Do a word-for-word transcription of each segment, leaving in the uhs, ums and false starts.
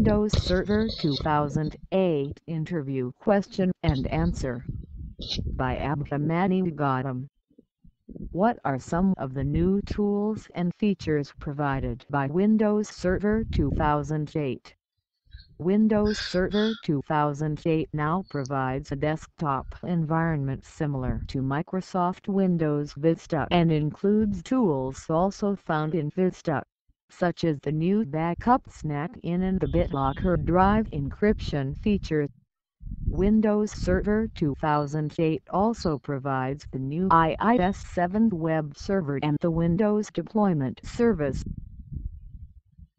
Windows Server two thousand eight interview question and answer by Abhimanyu Gautam. What are some of the new tools and features provided by Windows Server two thousand eight? Windows Server two thousand eight now provides a desktop environment similar to Microsoft Windows Vista and includes tools also found in Vista, such as the new backup snap-in and the BitLocker drive encryption feature. Windows Server two thousand eight also provides the new I I S seven web server and the Windows Deployment Service.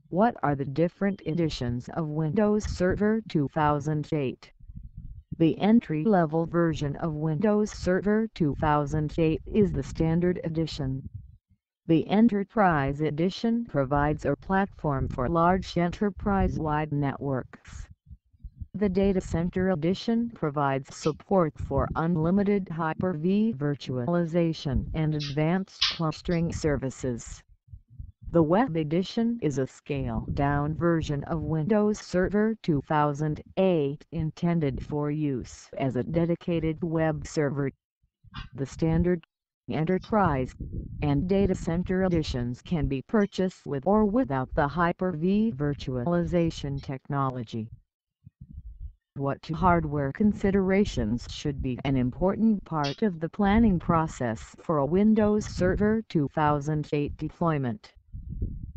What are the different editions of Windows Server two thousand eight? The entry-level version of Windows Server two thousand eight is the Standard Edition. The Enterprise Edition provides a platform for large enterprise-wide networks. The Data Center Edition provides support for unlimited Hyper-V virtualization and advanced clustering services. The Web Edition is a scaled-down version of Windows Server two thousand eight intended for use as a dedicated web server. The Standard, Enterprise, and Data Center editions can be purchased with or without the Hyper-V virtualization technology. What hardware considerations should be an important part of the planning process for a Windows Server two thousand eight deployment?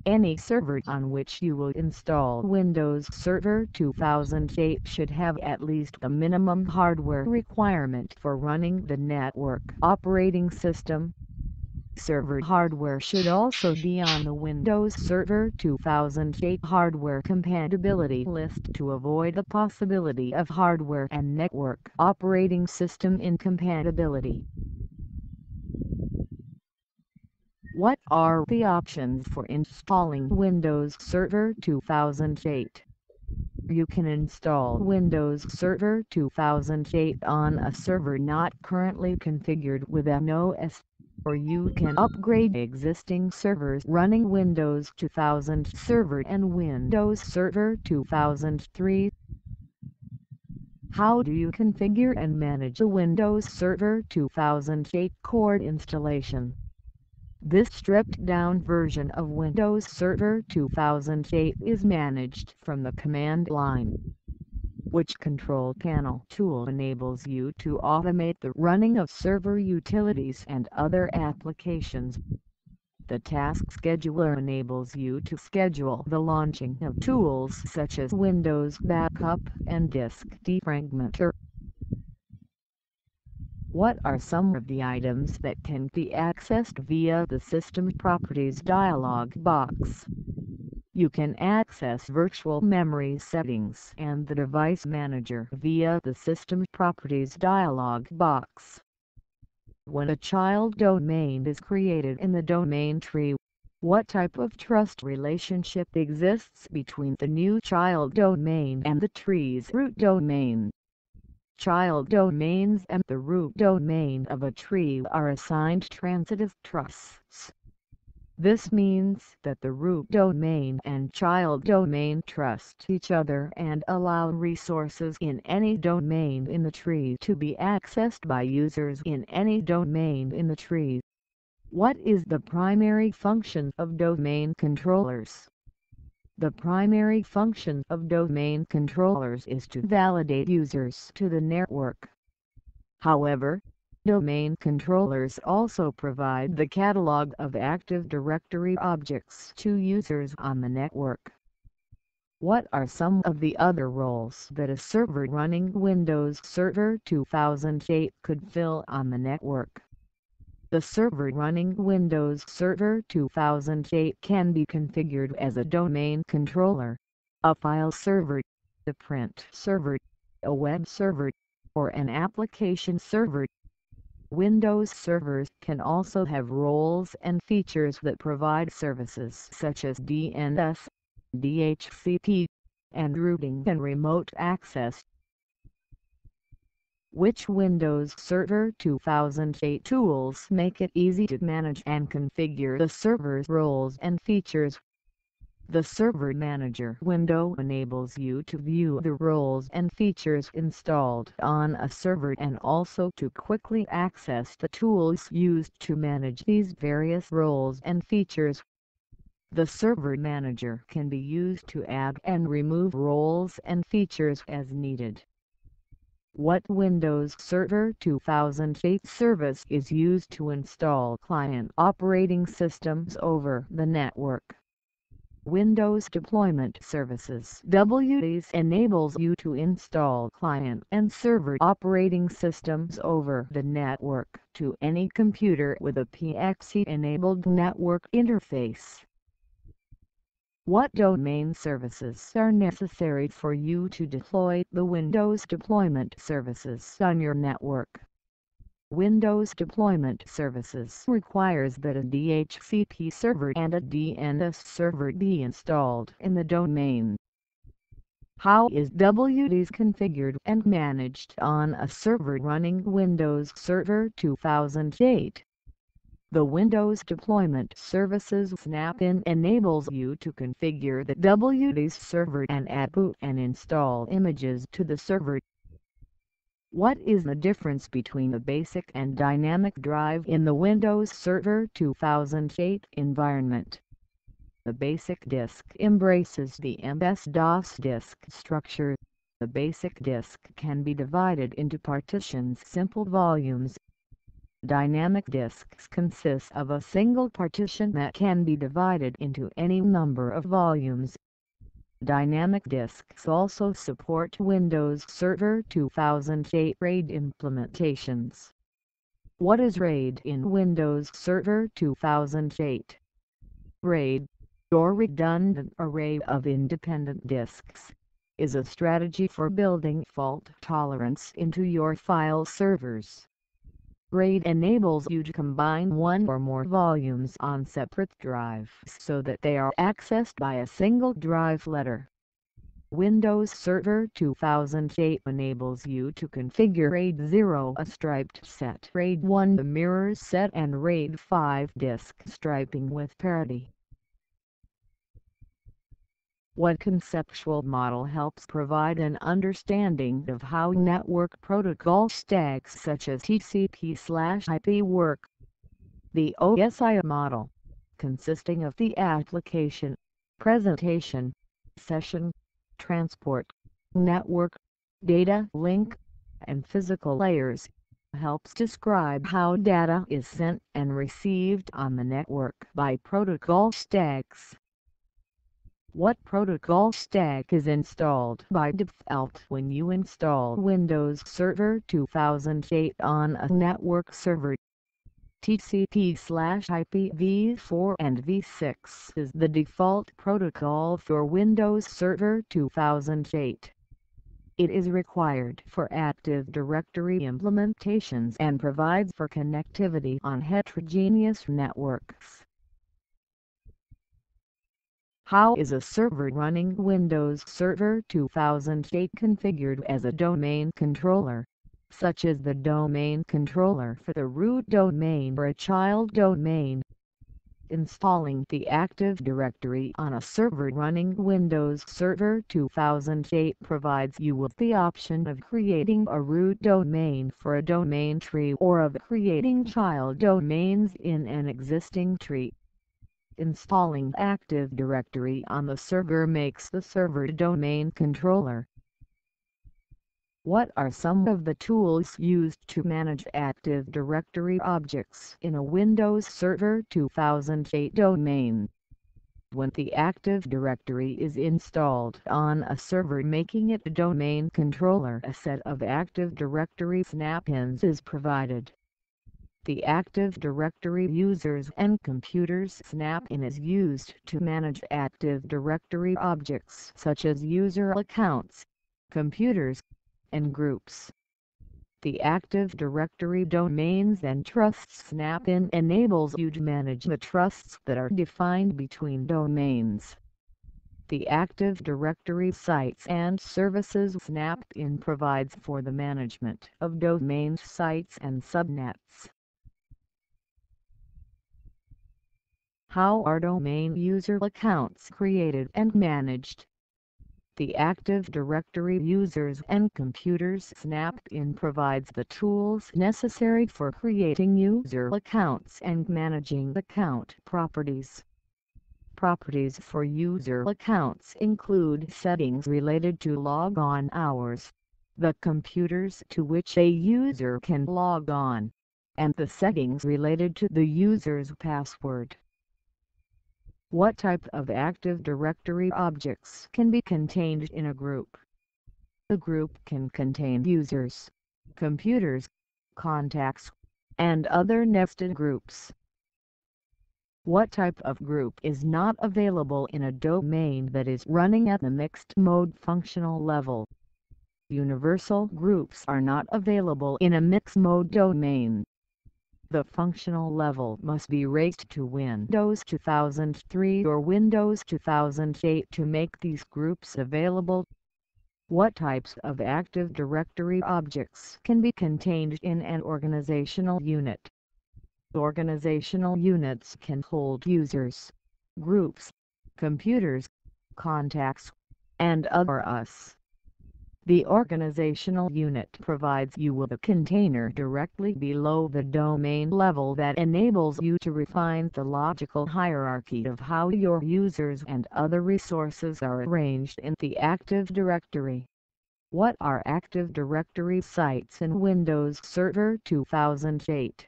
Any server on which you will install Windows Server two thousand eight should have at least the minimum hardware requirement for running the network operating system. Server hardware should also be on the Windows Server two thousand eight hardware compatibility list to avoid the possibility of hardware and network operating system incompatibility. What are the options for installing Windows Server two thousand eight? You can install Windows Server two thousand eight on a server not currently configured with an O S, or you can upgrade existing servers running Windows two thousand Server and Windows Server two thousand three. How do you configure and manage a Windows Server two thousand eight core installation? This stripped-down version of Windows Server two thousand eight is managed from the command line, which control panel tool enables you to automate the running of server utilities and other applications. The task scheduler enables you to schedule the launching of tools such as Windows Backup and Disk Defragmenter. What are some of the items that can be accessed via the System Properties dialog box? You can access virtual memory settings and the Device Manager via the System Properties dialog box. When a child domain is created in the domain tree, what type of trust relationship exists between the new child domain and the tree's root domain? Child domains and the root domain of a tree are assigned transitive trusts. This means that the root domain and child domain trust each other and allow resources in any domain in the tree to be accessed by users in any domain in the tree. What is the primary function of domain controllers? The primary function of domain controllers is to validate users to the network. However, domain controllers also provide the catalog of Active Directory objects to users on the network. What are some of the other roles that a server running Windows Server two thousand eight could fill on the network? The server running Windows Server two thousand eight can be configured as a domain controller, a file server, a print server, a web server, or an application server. Windows servers can also have roles and features that provide services such as D N S, D H C P, and routing and remote access. Which Windows Server two thousand eight tools make it easy to manage and configure the server's roles and features? The Server Manager window enables you to view the roles and features installed on a server and also to quickly access the tools used to manage these various roles and features. The Server Manager can be used to add and remove roles and features as needed. What Windows Server two thousand eight service is used to install client operating systems over the network. Windows Deployment Services W D S enables you to install client and server operating systems over the network to any computer with a P X E-enabled network interface. What domain services are necessary for you to deploy the Windows Deployment Services on your network? Windows Deployment Services requires that a D H C P server and a D N S server be installed in the domain. How is W D S configured and managed on a server running Windows Server two thousand eight? The Windows Deployment Services snap-in enables you to configure the W D S server and at boot and install images to the server. What is the difference between the basic and dynamic drive in the Windows Server two thousand eight environment? The basic disk embraces the M S DOS disk structure. The basic disk can be divided into partitions, simple volumes. Dynamic disks consist of a single partition that can be divided into any number of volumes. Dynamic disks also support Windows Server two thousand eight RAID implementations. What is RAID in Windows Server two thousand eight? RAID, or Redundant Array of Independent Disks, is a strategy for building fault tolerance into your file servers. RAID enables you to combine one or more volumes on separate drives so that they are accessed by a single drive letter. Windows Server two thousand eight enables you to configure RAID zero, a striped set, RAID one, the mirrors set, and RAID five, disk striping with parity. What conceptual model helps provide an understanding of how network protocol stacks such as T C P slash I P work? The O S I model, consisting of the application, presentation, session, transport, network, data link, and physical layers, helps describe how data is sent and received on the network by protocol stacks. What protocol stack is installed by default when you install Windows Server two thousand eight on a network server? T C P slash I P v four and v six is the default protocol for Windows Server two thousand eight. It is required for Active Directory implementations and provides for connectivity on heterogeneous networks. How is a server running Windows Server two thousand eight configured as a domain controller, such as the domain controller for the root domain or a child domain? Installing the Active Directory on a server running Windows Server two thousand eight provides you with the option of creating a root domain for a domain tree or of creating child domains in an existing tree. Installing Active Directory on the server makes the server domain controller. What are some of the tools used to manage Active Directory objects in a Windows Server two thousand eight domain? When the Active Directory is installed on a server making it a domain controller, a set of Active Directory snap-ins is provided. The Active Directory users and computers snap-in is used to manage Active Directory objects such as user accounts, computers, and groups. The Active Directory domains and trusts snap-in enables you to manage the trusts that are defined between domains. The Active Directory Sites and Services snap-in provides for the management of domain sites and subnets. How are domain user accounts created and managed? The Active Directory Users and Computers snap-in provides the tools necessary for creating user accounts and managing account properties. Properties for user accounts include settings related to logon hours, the computers to which a user can log on, and the settings related to the user's password. What type of Active Directory objects can be contained in a group? The group can contain users, computers, contacts, and other nested groups. What type of group is not available in a domain that is running at the mixed mode functional level? Universal groups are not available in a mixed mode domain. The functional level must be raised to Windows two thousand three or Windows two thousand eight to make these groups available. What types of Active Directory objects can be contained in an organizational unit? Organizational units can hold users, groups, computers, contacts, and other U S. The organizational unit provides you with a container directly below the domain level that enables you to refine the logical hierarchy of how your users and other resources are arranged in the Active Directory. What are Active Directory sites in Windows Server two thousand eight?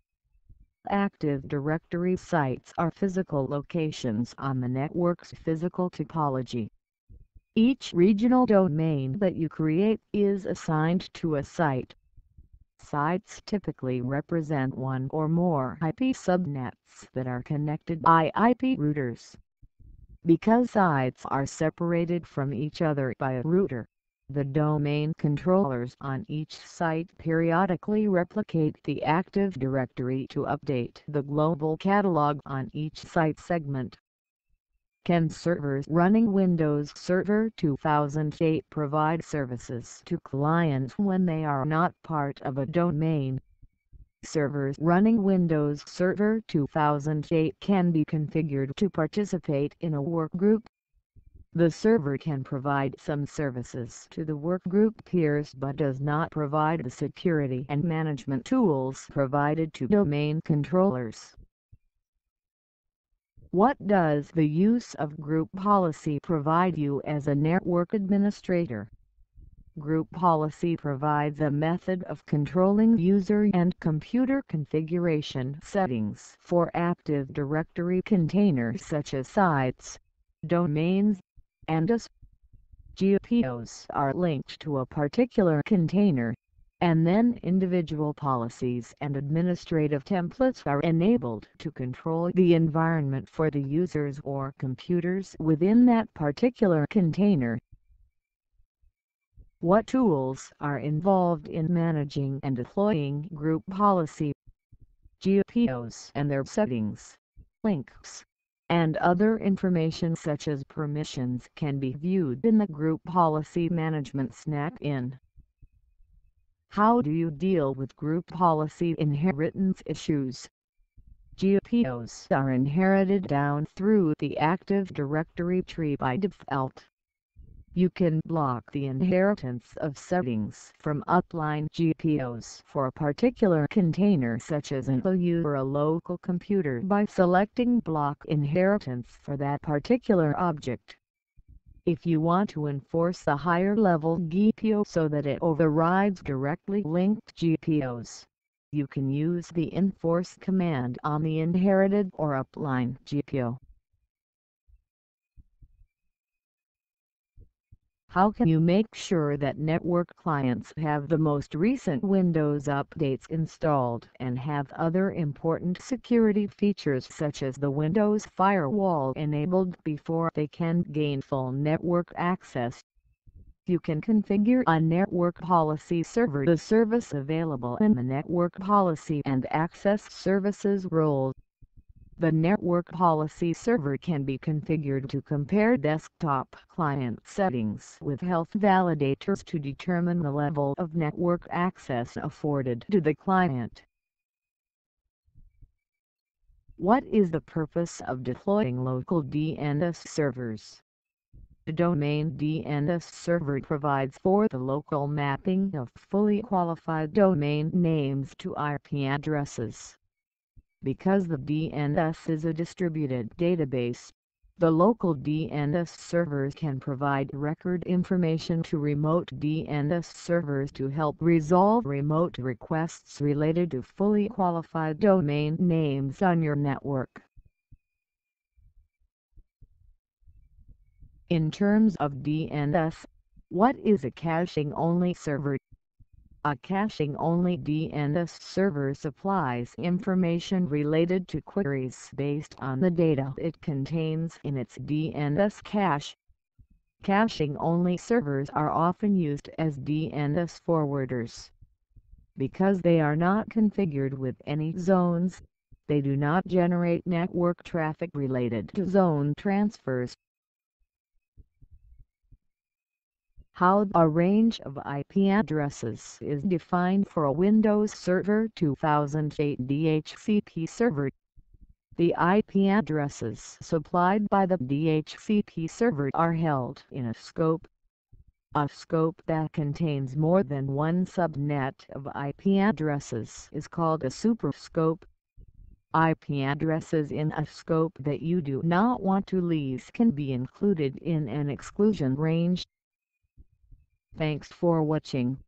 Active Directory sites are physical locations on the network's physical topology. Each regional domain that you create is assigned to a site. Sites typically represent one or more I P subnets that are connected by I P routers. Because sites are separated from each other by a router, the domain controllers on each site periodically replicate the Active Directory to update the global catalog on each site segment. Can servers running Windows Server two thousand eight provide services to clients when they are not part of a domain? Servers running Windows Server two thousand eight can be configured to participate in a workgroup. The server can provide some services to the workgroup peers but does not provide the security and management tools provided to domain controllers. What does the use of group policy provide you as a network administrator? Group policy provides a method of controlling user and computer configuration settings for Active Directory containers such as sites, domains, and U S. G P Os are linked to a particular container, and then individual policies and administrative templates are enabled to control the environment for the users or computers within that particular container. What tools are involved in managing and deploying group policy? G P Os and their settings, links, and other information such as permissions can be viewed in the Group Policy Management snap-in. How do you deal with group policy inheritance issues? G P Os are inherited down through the Active Directory tree by default. You can block the inheritance of settings from upline G P Os for a particular container such as an O U or a local computer by selecting Block Inheritance for that particular object. If you want to enforce the higher-level G P O so that it overrides directly linked G P Os, you can use the enforce command on the inherited or upline G P O. How can you make sure that network clients have the most recent Windows updates installed and have other important security features such as the Windows firewall enabled before they can gain full network access? You can configure a network policy server. The service available in the Network Policy and Access Services role. The network policy server can be configured to compare desktop client settings with health validators to determine the level of network access afforded to the client. What is the purpose of deploying local D N S servers? The domain D N S server provides for the local mapping of fully qualified domain names to I P addresses. Because the D N S is a distributed database, the local D N S servers can provide record information to remote D N S servers to help resolve remote requests related to fully qualified domain names on your network. In terms of D N S, what is a caching-only server? A caching-only D N S server supplies information related to queries based on the data it contains in its D N S cache. Caching-only servers are often used as D N S forwarders. Because they are not configured with any zones, they do not generate network traffic related to zone transfers. How a range of I P addresses is defined for a Windows Server two thousand eight D H C P server. The I P addresses supplied by the D H C P server are held in a scope, a scope that contains more than one subnet of I P addresses is called a superscope. I P addresses in a scope that you do not want to lease can be included in an exclusion range. Thanks for watching.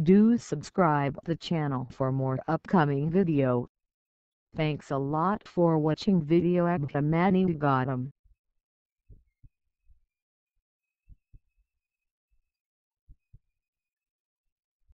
Do subscribe the channel for more upcoming video. Thanks a lot for watching video. Abhimanyu Gautam.